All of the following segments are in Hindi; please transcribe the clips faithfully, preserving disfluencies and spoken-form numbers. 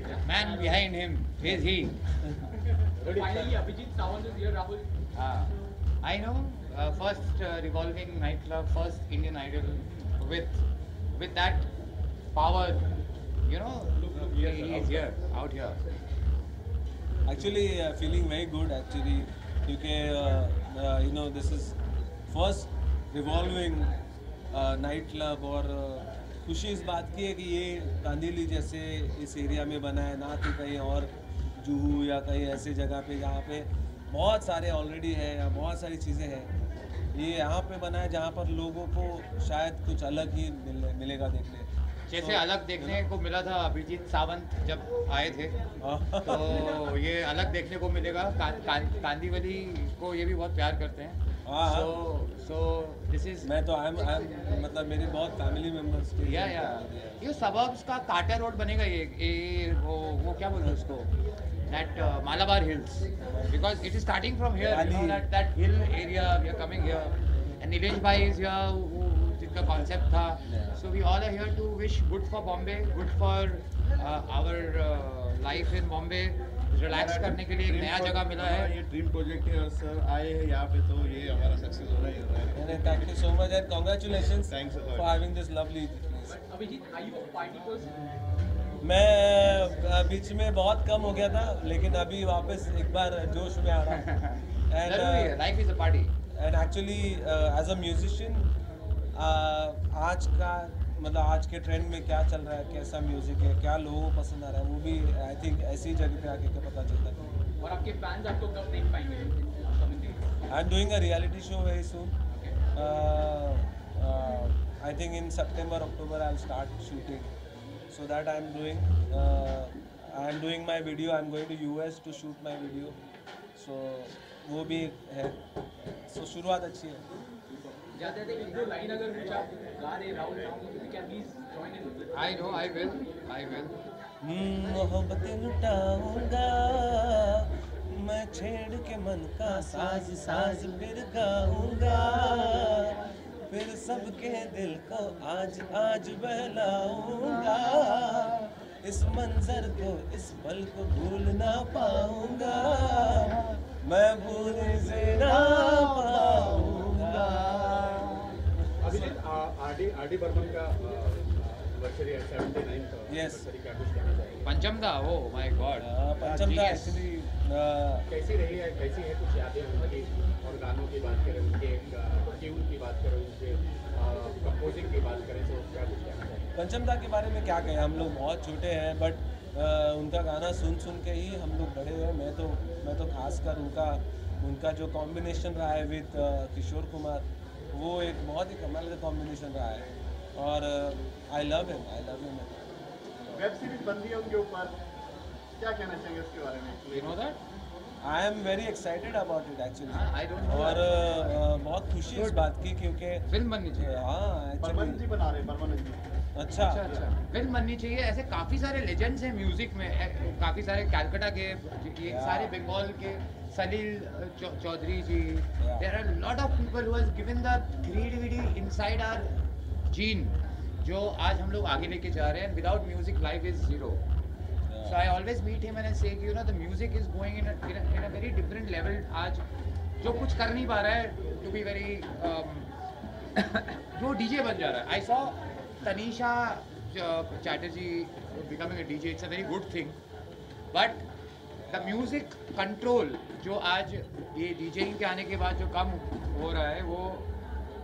The man behind him, is he. Finally, Abhijit Sawant is here, Rahul. Uh, I know, uh, first uh, revolving nightclub, first Indian Idol, with with that power, you know, he is here, out here. Actually, uh, feeling very good, actually, because, uh, uh, you know, this is first revolving uh, nightclub or... Uh, खुशी इस बात की है कि ये कांदिवली जैसे इस एरिया में बना है, ना तो कहीं और जूहू या कहीं ऐसे जगह पे जहाँ पे बहुत सारे ऑलरेडी है या बहुत सारी चीज़ें हैं, ये यहाँ पे बना है जहाँ पर लोगों को शायद कुछ अलग ही मिले, मिलेगा देखने जैसे so, अलग देखने you know? को मिला था अभिजीत सावंत जब आए थे तो ये अलग देखने को मिलेगा। कांदिवली को ये भी बहुत प्यार करते हैं। So, so this is. मैं तो I'm I'm मतलब मेरे बहुत family members के. Yeah yeah. ये suburbs का काटा रोड बनेगा ये ये वो वो क्या बोलते हैं उसको? That Malabar Hills, because it is starting from here. You know that that hill area we are coming here, and Nilesh Bhai is here who जिनका concept था. So we all are here to wish good for Bombay, good for our life in Bombay. Relax करने के लिए एक नया जगह मिला है। ये ड्रीम प्रोजेक्ट है और सर आए हैं यहाँ पे तो ये हमारा सक्सेस हो रहा है। नहीं thank you so much and congratulations for having this lovely place. Abhijit are you a party person? मैं बीच में बहुत कम हो गया था लेकिन अभी वापस एक बार जोश में आ रहा हूँ। जरूरी है, life is a party. And actually as a musician आज का मतलब आज के ट्रेंड में क्या चल रहा है, कैसा म्यूजिक है, क्या लोगों को पसंद आ रहा है, वो भी आई थिंक ऐसी जगह पे आके क्या पता चलता है। और आपके फैंस आपको कब देख पाएंगे? I am doing a reality show very soon. I think in September October I will start shooting so that I am doing I am doing my video. I am going to US to shoot my video so वो भी है। सो शुरुआत अच्छी है। I know, I will, I will. Mohabbatein लुटाऊंगा मैं छेड़ के मन का साज साज फिर गाऊंगा फिर सबके दिल को आज आज बहलाऊंगा इस मंजर को इस पल को भूल ना पाऊंगा मैं भूल से ना पाऊंगा। आरडी आरडी बर्मन का वर्षरी सेवेंटी नाइन का yes Panchamda. Oh my god Panchamda actually कैसी रही है, कैसी है कुछ यादें उनकी? और गानों की बात करें, उनके ट्यून की बात करें, उनके कंपोजिंग की बात करें तो क्या कुछ कहना चाहिए? पंचमदा के बारे में क्या कहें, हम लोग बहुत छोटे हैं बट उनका गाना सुन सुन के ही हम लोग बड़े हुए। मैं तो मैं तो खासकर उनका उनका जो कॉम्बिनेशन रहा है विद किशोर कुमार वो एक बहुत ही कमाल का कॉम्बिनेशन रहा है और I love him I love him. Web series बन रही है उनके ऊपर, क्या कहना चाहिए उसके बारे में? You know that I am very excited about it actually और uh, बहुत खुशी है इस बात की क्योंकि फिल्म बननी चाहिए। हाँ बर्मन जी बना रहे हैं, बर्मन जी। अच्छा अच्छा फिल्म बननी चाहिए। ऐसे काफ़ी सारे लेजेंड्स हैं म्यूज़िक में, काफ़ी सारे कैलकाटा के ये सारे बंगाल के Salil Chowdhury ji. There are lot of people who has given the creativity inside our gene जो आज हम लोग आगे लेके जा रहे हैं। Without music life is zero. So I always meet him and I say you know the music is going in in a very different level. आज जो कुछ कर नहीं पा रहा है टू बी वेरी जो डीजे बन जा रहा है। I saw Tanisha Chatterjee becoming a D J, it's a very good thing. But the music control जो आज ये DJing के आने के बाद जो कम हो रहा है वो,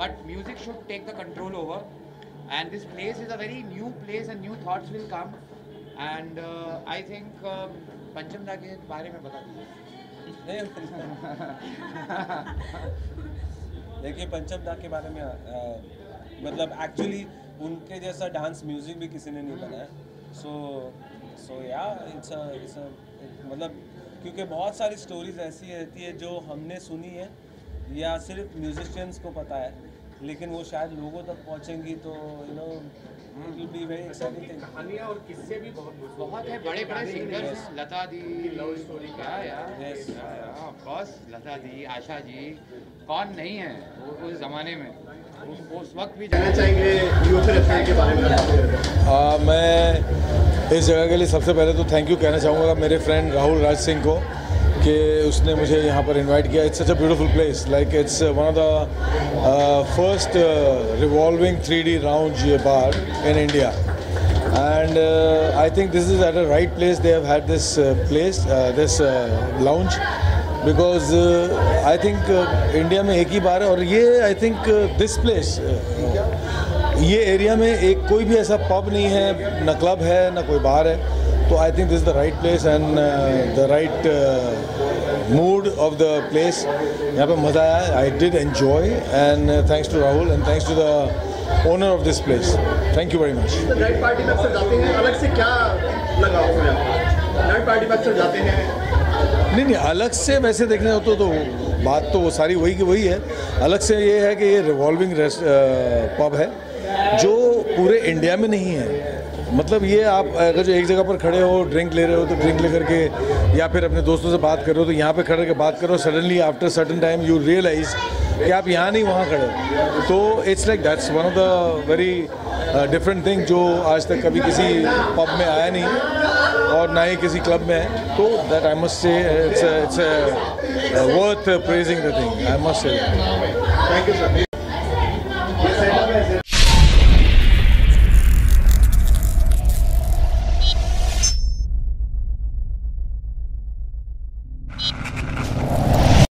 but music should take the control over. And this place is a very new place and new thoughts will come. And uh, I think uh, Panchamda के बारे में बता दीजिए। देखिए Panchamda के बारे में मतलब actually उनके जैसा डांस म्यूजिक भी किसी ने नहीं बनाया। सो सो या इट्स इट्स मतलब क्योंकि बहुत सारी स्टोरीज ऐसी रहती है जो हमने सुनी है या सिर्फ म्यूजिशियंस को पता है लेकिन वो शायद लोगों तक पहुंचेंगी तो you know it will be very exciting thing. कहानियाँ और किस्से भी बहुत बहुत है, बड़े बड़े singers Lata di love story का ऑफकोर्स लता दी आशा जी कौन नहीं है उस ज़माने में उस वक्त भी जाना चाहिए। मैं इस जगह के लिए सबसे पहले तो थैंक यू कहना चाहूँगा मेरे फ्रेंड राहुल राज सिंह को कि उसने मुझे यहाँ पर इनवाइट किया. It's such a beautiful place. Like it's one of the first revolving three D round bar in India and uh, I think this is at a right place. They have had this uh, place, uh, this uh, lounge, because uh, I think uh, India में एक ही बार है और ये I think uh, this place, uh, ये area में एक कोई भी ऐसा pub नहीं है, ना club है, ना कोई bar है, तो I think this is the right place and uh, the right uh, mood of the place. यहाँ पे मजा आया. I did enjoy and uh, thanks to Rahul and thanks to the owner of this place. Thank you very much. Night party में अक्सर जाते हैं. अलग से क्या लगा हो गया? Night party में अक्सर जाते हैं. नहीं नहीं अलग से वैसे देखने हो तो तो बात तो वो सारी वही की वही है. अलग से ये है कि ये revolving pub है जो पूरे इंडिया में नहीं है. मतलब ये आप अगर जो एक जगह पर खड़े हो ड्रिंक ले रहे हो तो ड्रिंक ले करके या फिर अपने दोस्तों से बात कर रहे हो तो यहाँ पे खड़े के बात करो. Suddenly after certain time you realize कि आप यहाँ नहीं वहाँ खड़े. तो it's like that's one of the very different thing जो आज तक कभी किसी पब में आया नहीं और ना ही किसी क्लब में है. तो that I must say it's it's worth praising the thing I must say. Thank you sir.